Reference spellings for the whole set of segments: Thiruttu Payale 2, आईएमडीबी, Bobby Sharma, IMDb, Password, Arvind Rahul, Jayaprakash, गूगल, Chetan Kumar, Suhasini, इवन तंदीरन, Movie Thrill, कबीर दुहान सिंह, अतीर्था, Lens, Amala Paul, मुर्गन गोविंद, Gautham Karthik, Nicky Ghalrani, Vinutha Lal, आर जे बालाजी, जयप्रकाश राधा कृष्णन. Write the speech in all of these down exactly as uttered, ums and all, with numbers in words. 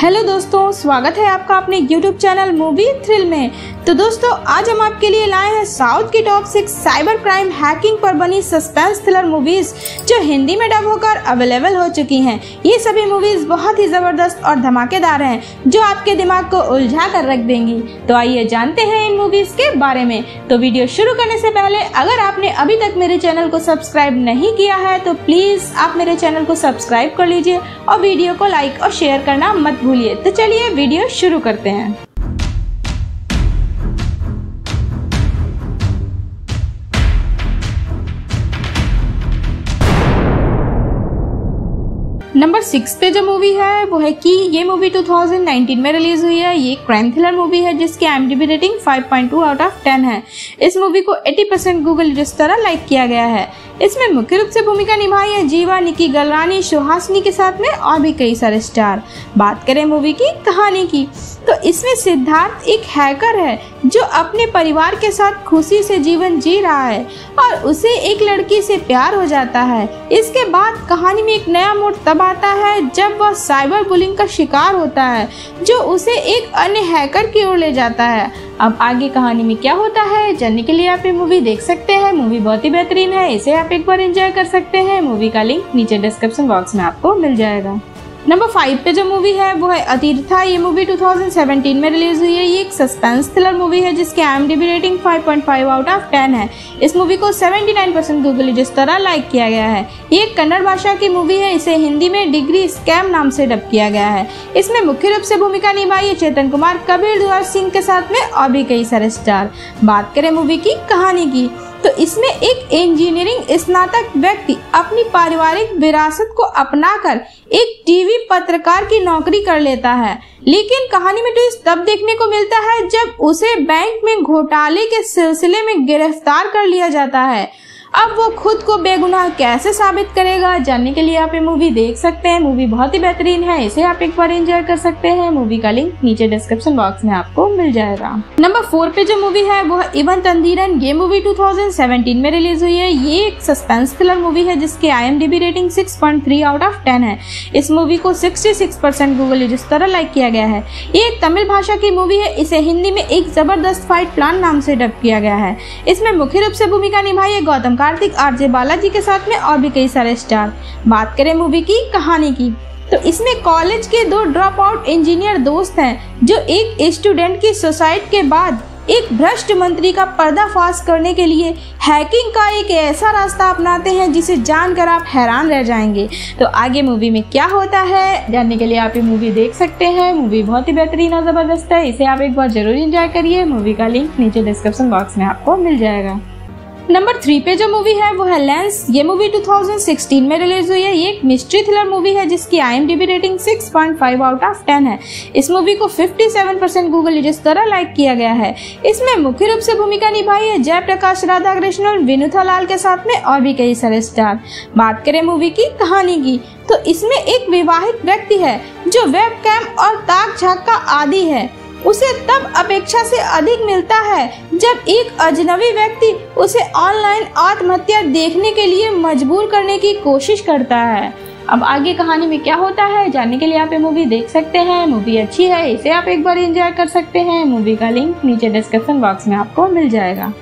Hello दोस्तों, स्वागत है आपका अपने YouTube चैनल मूवी थ्रिल में। तो दोस्तों, आज हम आपके लिए लाए हैं साउथ की top six cyber crime hacking पर बनी सस्पेंस थ्रिलर मूवीज जो हिंदी में डब होकर अवेलेबल हो चुकी हैं। ये सभी मूवीज बहुत ही ज़बरदस्त और धमाकेदार हैं जो आपके दिमाग को उलझा कर रख देंगी। तो आइए जानते हैं इन मूवीज़ के बारे में। तो वीडियो शुरू करने से पहले अगर आपने अभी तक मेरे चैनल को सब्सक्राइब नहीं किया है तो प्लीज़ आप मेरे चैनल को सब्सक्राइब कर लीजिए और वीडियो को लाइक और शेयर करना मत भूलिए। तो चलिए वीडियो शुरू करते हैं। नंबर सिक्स पे जो मूवी है वो है की। ये मूवी दो हज़ार उन्नीस में रिलीज हुई है। ये क्राइम थ्रिलर मूवी है जिसकी I M D B rating five point two out of ten है। इस मूवी को अस्सी परसेंट गूगल रेस्तरा लाइक किया गया है। इसमें मुख्य रूप से भूमिका निभाई है जीवा, निकी गलरानी, सुहासिनी के साथ में और भी कई सारे स्टार। बात करें मूवी की कहानी की तो इसमें सिद्धार्थ एक हैकर है जो अपने परिवार के साथ खुशी से जीवन जी रहा है और उसे एक लड़की से प्यार हो जाता है। इसके बाद कहानी में एक नया मोड़ तब आता है जब वह साइबर बुलिंग का शिकार होता है जो उसे एक अन्य हैकर की ओर ले जाता है। अब आगे कहानी में क्या होता है जानने के लिए आप ये मूवी देख सकते हैं। मूवी बहुत ही बेहतरीन है, इसे आप एक बार एंजॉय कर सकते हैं। मूवी का लिंक नीचे डिस्क्रिप्शन बॉक्स में आपको मिल जाएगा। नंबर फाइव पे जो मूवी है वो है अतीर्था। ये मूवी दो हज़ार सत्रह में रिलीज हुई है। ये एक सस्पेंस थ्रिलर मूवी है जिसकी I M D B rating five point five out of ten है। इस मूवी को उन्यासी परसेंट गूगल जिस तरह लाइक किया गया है। ये एक कन्नड़ भाषा की मूवी है। इसे हिंदी में डिग्री स्कैम नाम से डब किया गया है। इसमें मुख्य रूप से भूमिका निभाई है चेतन कुमार, कबीर दुहान सिंह के साथ में और भी कई सारे स्टार। बात करें मूवी की कहानी की तो इसमें एक इंजीनियरिंग स्नातक व्यक्ति अपनी पारिवारिक विरासत को अपनाकर एक टीवी पत्रकार की नौकरी कर लेता है, लेकिन कहानी में ट्विस्ट तब देखने को मिलता है जब उसे बैंक में घोटाले के सिलसिले में गिरफ्तार कर लिया जाता है। अब वो खुद को बेगुनाह कैसे साबित करेगा जानने के लिए आप ये मूवी देख सकते हैं। मूवी बहुत ही बेहतरीन है, इसे आप एक बार एंजॉय कर सकते हैं। मूवी का लिंक नीचे डिस्क्रिप्शन बॉक्स में आपको मिल जाएगा। नंबर फोर पे जो मूवी है वो है इवन तंदीरन। ये मूवी दो हज़ार सत्रह में रिलीज हुई है। ये एक सस्पेंस थ्रिलर मूवी है जिसकी I M D B rating six point three out of ten है। इस मूवी को छियासठ परसेंट गूगल रजिस्टर लाइक किया गया है। ये एक तमिल भाषा की मूवी है। इसे हिंदी में एक जबरदस्त फाइट प्लान नाम से डब किया गया है। इसमें मुख्य रूप से भूमिका निभाई है गौतम कार्तिक, आर जे बालाजी के साथ में और भी कई सारे स्टार। बात करें मूवी की कहानी की तो इसमें कॉलेज के दो ड्रॉप आउट इंजीनियर दोस्त हैं जो एक स्टूडेंट की सुसाइड के बाद एक भ्रष्ट मंत्री का पर्दाफाश करने के लिए हैकिंग का एक ऐसा रास्ता अपनाते हैं जिसे जानकर आप हैरान रह जाएंगे। तो आगे मूवी में क्या होता है जानने के लिए आप ये मूवी देख सकते हैं। मूवी बहुत ही बेहतरीन और ज़बरदस्त है, इसे आप एक बार जरूर इंजॉय करिए। मूवी का लिंक नीचे डिस्क्रिप्शन बॉक्स में आपको मिल जाएगा। नंबर थ्री पे जो मूवी है वो है लेंस। ये मूवी दो हज़ार सोलह में रिलीज हुई है। ये एक मिस्ट्री थ्रिलर मूवी है जिसकी I M D B rating six point five out of ten है। इस मूवी को सत्तावन परसेंट गूगल रजिस्टर लाइक किया गया है। इसमें मुख्य रूप से भूमिका निभाई है जयप्रकाश, राधा कृष्णन, विनुथा लाल के साथ में और भी कई सारे स्टार। बात करें मूवी की कहानी की तो इसमें एक विवाहित व्यक्ति है जो वेब कैम और ताक झाक का आदी है। उसे तब अपेक्षा से अधिक मिलता है जब एक अजनबी व्यक्ति उसे ऑनलाइन आत्महत्या देखने के लिए मजबूर करने की कोशिश करता है। अब आगे कहानी में क्या होता है जानने के लिए आप ये मूवी देख सकते हैं। मूवी अच्छी है, इसे आप एक बार एंजॉय कर सकते हैं। मूवी का लिंक नीचे डिस्क्रिप्शन बॉक्स में आपको मिल जाएगा।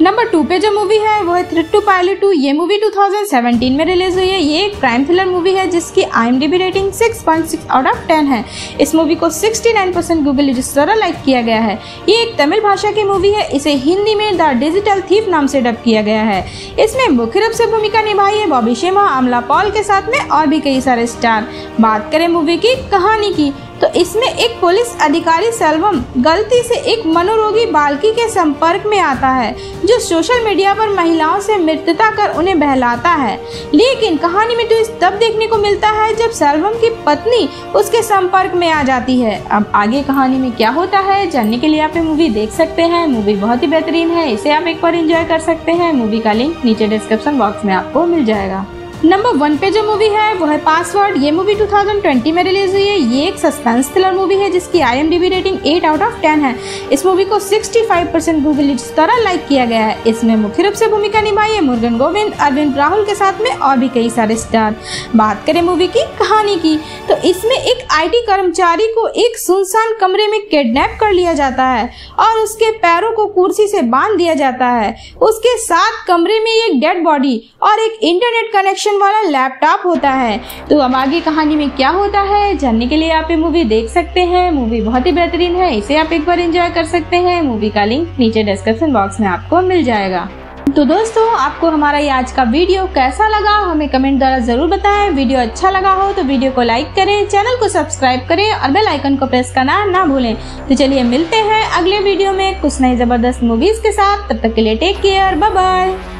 नंबर टू पे जो मूवी है वो है थिर्ट्टी पायलट टू। ये मूवी दो हज़ार सत्रह में रिलीज हुई है। ये एक क्राइम थ्रिलर मूवी है जिसकी I M D B rating six point six out of ten है। इस मूवी को उनहत्तर परसेंट गूगल द्वारा लाइक किया गया है। ये एक तमिल भाषा की मूवी है। इसे हिंदी में द डिजिटल थीफ नाम से डब किया गया है। इसमें मुख्य रूप से भूमिका निभाई है बॉबी शर्मा, अमला पॉल के साथ में और भी कई सारे स्टार। बात करें मूवी की कहानी की तो इसमें एक पुलिस अधिकारी सेल्वम गलती से एक मनोरोगी बालकी के संपर्क में आता है जो सोशल मीडिया पर महिलाओं से मित्रता कर उन्हें बहलाता है, लेकिन कहानी में ट्विस्ट तब देखने को मिलता है जब सेल्वम की पत्नी उसके संपर्क में आ जाती है। अब आगे कहानी में क्या होता है जानने के लिए आप ये मूवी देख सकते हैं। मूवी बहुत ही बेहतरीन है, इसे आप एक बार एंजॉय कर सकते हैं। मूवी का लिंक नीचे डिस्क्रिप्शन बॉक्स में आपको मिल जाएगा। नंबर वन पे जो मूवी है वो है पासवर्ड। ये मूवी दो हज़ार बीस में रिलीज हुई है। ये एक सस्पेंस थ्रिलर मूवी है जिसकी आईएमडीबी रेटिंग आठ आउट ऑफ दस है। इस मूवी को पैंसठ परसेंट गूगल इट्स द्वारा लाइक किया गया है। इसमें मुख्य रूप से भूमिका निभाई है मुर्गन गोविंद, अरविंद राहुल के साथ में और भी कई सारे स्टार। बात करें मूवी की कहानी की तो इसमें एक आईटी कर्मचारी को एक सुनसान कमरे में किडनैप कर लिया जाता है और उसके पैरों को कुर्सी से बांध दिया जाता है। उसके साथ कमरे में एक डेड बॉडी और एक इंटरनेट कनेक्शन वाला लैपटॉप होता है। तो अब आगे कहानी में क्या होता है जानने के लिए आप ये मूवी देख सकते हैं। मूवी बहुत ही बेहतरीन है, इसे आप एक बार एंजॉय कर सकते हैं। मूवी का लिंक नीचे डिस्क्रिप्शन बॉक्स में आपको मिल जाएगा। तो दोस्तों आपको हमारा ये आज का वीडियो कैसा लगा हमें कमेंट द्वारा जरूर बताएं। वीडियो अच्छा लगा हो तो वीडियो को लाइक करें, चैनल को सब्सक्राइब करें और बेल आइकन को प्रेस करना ना भूलें। तो चलिए मिलते हैं अगले वीडियो में कुछ नई जबरदस्त मूवीज के साथ। तब तक के लिए टेक केयर, बाय बाय।